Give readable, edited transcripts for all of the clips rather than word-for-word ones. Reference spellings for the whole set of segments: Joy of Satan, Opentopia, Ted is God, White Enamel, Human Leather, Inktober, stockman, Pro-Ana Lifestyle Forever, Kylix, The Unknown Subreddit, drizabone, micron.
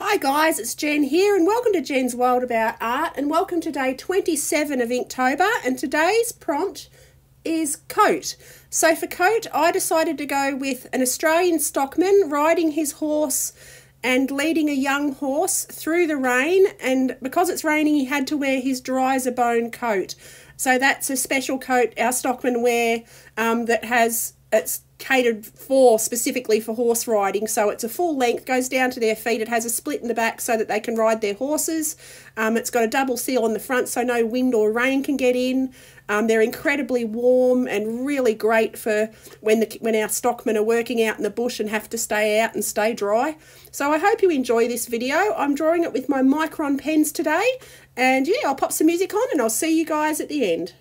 Hi guys, it's Jen here and welcome to Jen's World About Art and welcome to day 27 of Inktober, and today's prompt is coat. So for coat I decided to go with an Australian stockman riding his horse and leading a young horse through the rain, and because it's raining he had to wear his drizabone coat. So that's a special coat our stockmen wear that has, it's catered for specifically for horse riding, so it's a full length, goes down to their feet, it has a split in the back so that they can ride their horses. It's got a double seal on the front so no wind or rain can get in. They're incredibly warm and really great for when our stockmen are working out in the bush and have to stay out and stay dry. So I hope you enjoy this video. I'm drawing it with my Micron pens today, and yeah, I'll pop some music on and I'll see you guys at the end.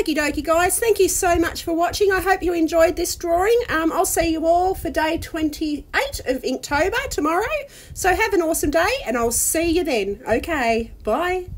Okie dokie guys, thank you so much for watching. I hope you enjoyed this drawing. I'll see you all for day 28 of Inktober tomorrow. So have an awesome day and I'll see you then. Okay, bye.